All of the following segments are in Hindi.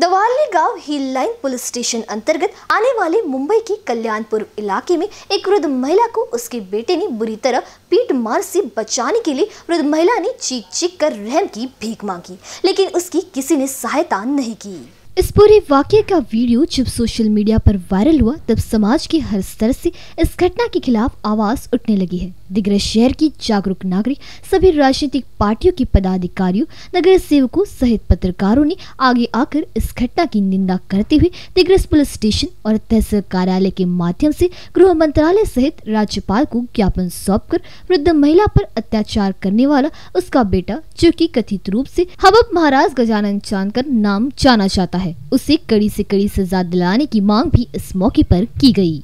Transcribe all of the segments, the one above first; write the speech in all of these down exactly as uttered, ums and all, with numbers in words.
दवाली गांव हिललाइन पुलिस स्टेशन अंतर्गत आने वाले मुंबई के कल्याणपुर इलाके में एक वृद्ध महिला को उसके बेटे ने बुरी तरह पीट मार से बचाने के लिए वृद्ध महिला ने चीख चीख कर रहम की भीख मांगी, लेकिन उसकी किसी ने सहायता नहीं की। इस पूरे वाक्य का वीडियो जब सोशल मीडिया पर वायरल हुआ तब समाज के हर स्तर से इस घटना के खिलाफ आवाज उठने लगी है। दिग्रस शहर की जागरूक नागरिक, सभी राजनीतिक पार्टियों के पदाधिकारियों, नगर सेवकों सहित पत्रकारों ने आगे आकर इस घटना की निंदा करते हुए दिग्रस पुलिस स्टेशन और तहसील कार्यालय के माध्यम से गृह मंत्रालय सहित राज्यपाल को ज्ञापन सौंपकर वृद्ध महिला पर अत्याचार करने वाला उसका बेटा, जो की कथित रूप से हबब महाराज गजानन चांद का नाम जाना जाता है, है। उसे कड़ी से कड़ी सजा दिलाने की मांग भी इस मौके पर की गई।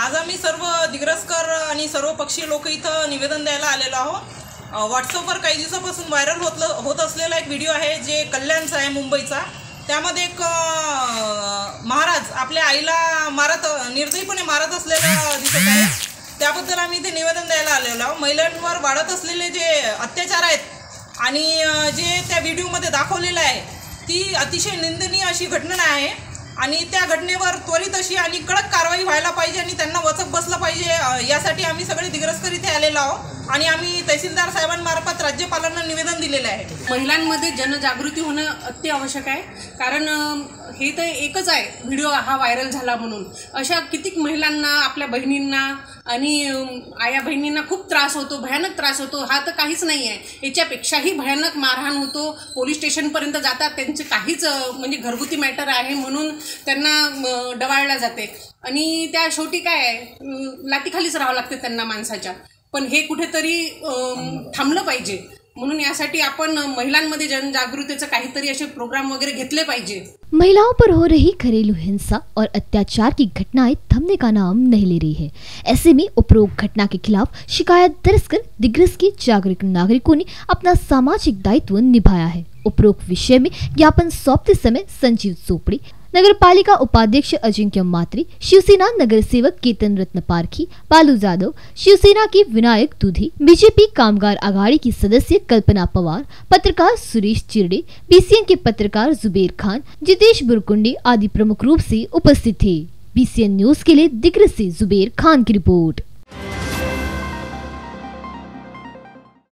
आज आम्ही सर्व दिग्रसकर आणि सर्व पक्षीय लोक इथं निवेदन द्यायला आलेलो आहोत। व्हॉट्सअपवर काही दिवसापासून व्हायरल होत होत असलेला एक व्हिडिओ आहे, जे कल्याणचा आहे, मुंबईचा। त्यामध्ये एक महाराज आपल्या आईला मारत, निर्दयीपणे मारत असलेला दिसत आहे। त्याबद्दल आम्ही इथे निवेदन द्यायला आलेलो आहोत। महिलांवर वाढत असलेले जे अत्याचार आहेत आणि जे त्या व्हिडिओमध्ये दाखवलेलं आहे ती अतिशय निंदनीय अशी घटना आहे आणि त्या घटनेवर त्वरित अशी आणि कडक कारवाई व्हायला पाहिजे आणि त्यांना वचक बसला पाहिजे। यासाठी आम्ही सगळे दिग्रसकर इथे आलेलो आहोत आणि आम्ही तहसीलदार साहेबांमार्फत राज्यपालांना निवेदन दिलेलं आहे। महिलांमध्ये जनजागृती होणं अत्यावश्यक आहे, कारण हे तर एकच आहे व्हिडिओ हा व्हायरल झाला म्हणून अशा कितीक महिलांना, आपल्या बहिणींना आणि आया बहिणींना खूप त्रास होतो, भयानक त्रास होतो। हा तर काहीच नाही आहे, याच्यापेक्षाही भयानक मारहाण होतो, पोलीस स्टेशनपर्यंत जातात। त्यांचे काहीच म्हणजे घरगुती मॅटर आहे म्हणून त्यांना डवाळला जाते आणि त्या शेवटी काय आहे, लातीखालीच राहावं लागते त्यांना माणसाच्या। पण हे कुठेतरी थांबलं पाहिजे, म्हणून यासाठी आपण महिलांमध्ये जनजागृतीचे काहीतरी असे प्रोग्राम वगैरे घेतले पाहिजे। महिलाओं पर हो रही घरेलू हिंसा और अत्याचार की घटनाएं थमने का नाम नहीं ले रही है। ऐसे में उपरोक्त घटना के खिलाफ शिकायत दर्ज कर दिग्रस के जागरूक नागरिकों ने अपना सामाजिक दायित्व निभाया है। उपरोक्त विषय में ज्ञापन सौंपते समय संजीव चोपड़ी, नगर पालिका उपाध्यक्ष अजिंक्य मात्री, शिवसेना नगर सेवक केतन रत्न पारखी, बालू जादव, शिवसेना के विनायक दूधी, बीजेपी कामगार आघाड़ी की सदस्य कल्पना पवार, पत्रकार सुरेश चिरडे, बीसीएन के पत्रकार जुबेर खान, जितेश बुरकुंडे आदि प्रमुख रूप से उपस्थित थे। बीसीएन न्यूज के लिए दिग्रस से जुबेर खान की रिपोर्ट।